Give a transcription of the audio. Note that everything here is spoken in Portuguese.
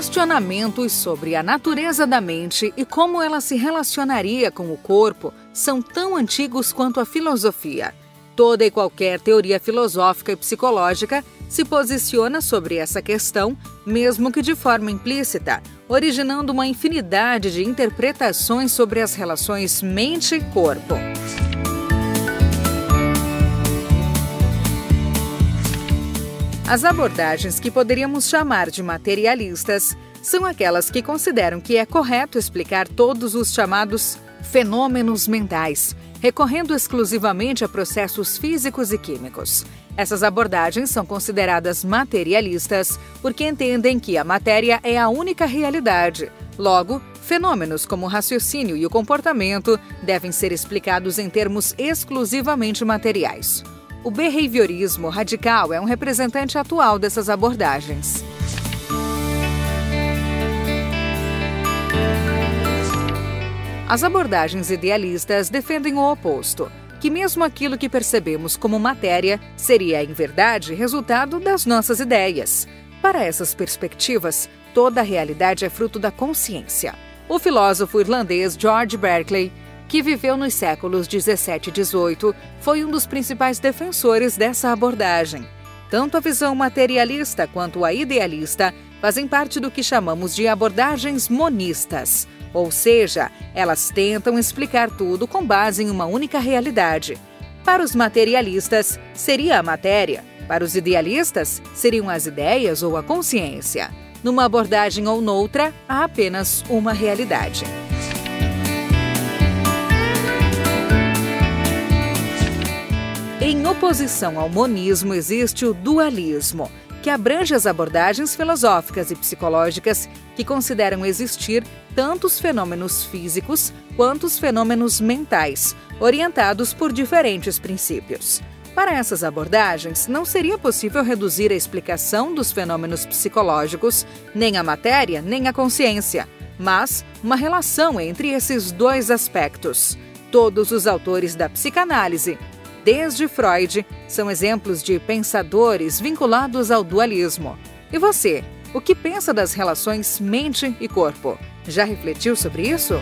Questionamentos sobre a natureza da mente e como ela se relacionaria com o corpo são tão antigos quanto a filosofia. Toda e qualquer teoria filosófica e psicológica se posiciona sobre essa questão, mesmo que de forma implícita, originando uma infinidade de interpretações sobre as relações mente e corpo. As abordagens que poderíamos chamar de materialistas são aquelas que consideram que é correto explicar todos os chamados fenômenos mentais, recorrendo exclusivamente a processos físicos e químicos. Essas abordagens são consideradas materialistas porque entendem que a matéria é a única realidade. Logo, fenômenos como o raciocínio e o comportamento devem ser explicados em termos exclusivamente materiais. O behaviorismo radical é um representante atual dessas abordagens. As abordagens idealistas defendem o oposto, que mesmo aquilo que percebemos como matéria seria, em verdade, resultado das nossas ideias. Para essas perspectivas, toda a realidade é fruto da consciência. O filósofo irlandês George Berkeley, que viveu nos séculos 17 e 18, foi um dos principais defensores dessa abordagem. Tanto a visão materialista quanto a idealista fazem parte do que chamamos de abordagens monistas, ou seja, elas tentam explicar tudo com base em uma única realidade. Para os materialistas, seria a matéria. Para os idealistas, seriam as ideias ou a consciência. Numa abordagem ou noutra, há apenas uma realidade. Em oposição ao monismo existe o dualismo, que abrange as abordagens filosóficas e psicológicas que consideram existir tanto os fenômenos físicos quanto os fenômenos mentais, orientados por diferentes princípios. Para essas abordagens, não seria possível reduzir a explicação dos fenômenos psicológicos nem à matéria nem à consciência, mas uma relação entre esses dois aspectos. Todos os autores da psicanálise, desde Freud, são exemplos de pensadores vinculados ao dualismo. E você, o que pensa das relações mente e corpo? Já refletiu sobre isso?